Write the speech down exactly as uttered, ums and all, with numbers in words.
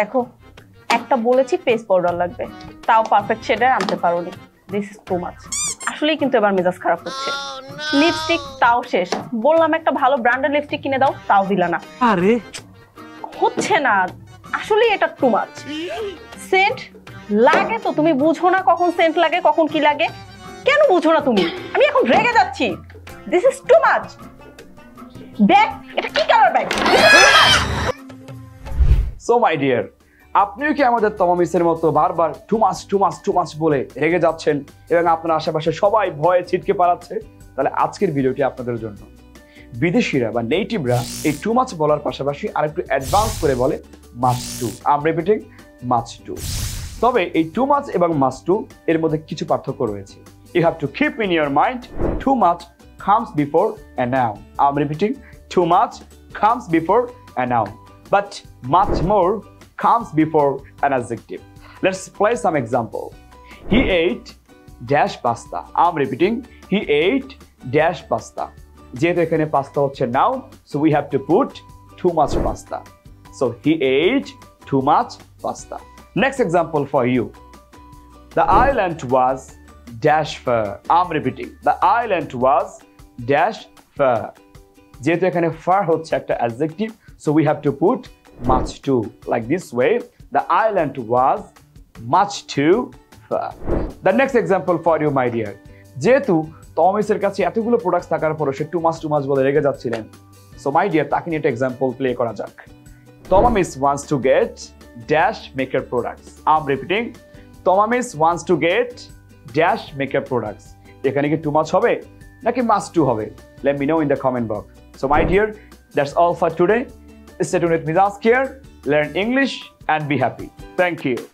দেখো একটা বলেছি ফেস পাউডার লাগবে তাও পারফেক্ট শেডার আনতে পারোনি দিস ইজ টু মাচ আসলে কিন্তু এবার মেজাজ খারাপ হচ্ছে লিপস্টিক তাও শেষ বললাম একটা ভালো ব্র্যান্ডের লিপস্টিক কিনে দাও তাও দিলা না আরে হচ্ছে না আসলে এটা টু মাচ সেন্ট লাগে তো তুমি বুঝো না কখন সেন্ট লাগে কখন কি লাগে কেন বুঝো না তুমি আমি এখন রেগে যাচ্ছি this is too much bag এটা কি colour bag so my dear আপনিও কি আমাদের তমামিসের মতো বারবার too much too much too much বলে রেগে যাচ্ছেন এবং আপনার আশেপাশে সবাই ভয়ে ছিটকে পালাচ্ছে তাহলে আজকের ভিডিওটি আপনাদের জন্য বিদেশিরা বা নেটিভরা এই টু মাস বলার পাশাপাশি আরেকটু অ্যাডভান্স করে বলে মাস টু আম রিপিটিং মাস টু তবে এই টু মাস এবং মাস টু এর মধ্যে কিছু পার্থক্য রয়েছে you have to keep in your mind too much comes before a noun I'm repeating too much comes before a noun but much more comes before an adjective let's play some example he ate dash pasta I'm repeating he ate dash pasta যেহেতু এখানে pasta হচ্ছে noun so we have to put too much pasta so he ate too much pasta next example for you the island was dash fur I'm repeating the island was dash fur যেহেতু এখানে fur হচ্ছে একটা adjective so we have to put much too like this way the island was much too fur the next example for you my dear যেহেতু টমিসের কাছে এতগুলো product থাকার পরে সে too much too much বলে রেগে যাচ্ছিলেন so my dear তাকে নিয়ে একটা example play করা যাক Tomamis wants to get dash maker products I'm repeating Tomamis wants to get dash maker products এখানে কি too much হবে Like must do have it. Let me know in the comment box. So my dear, that's all for today. Stay tuned with Mizan's Care. Learn English and be happy. Thank you.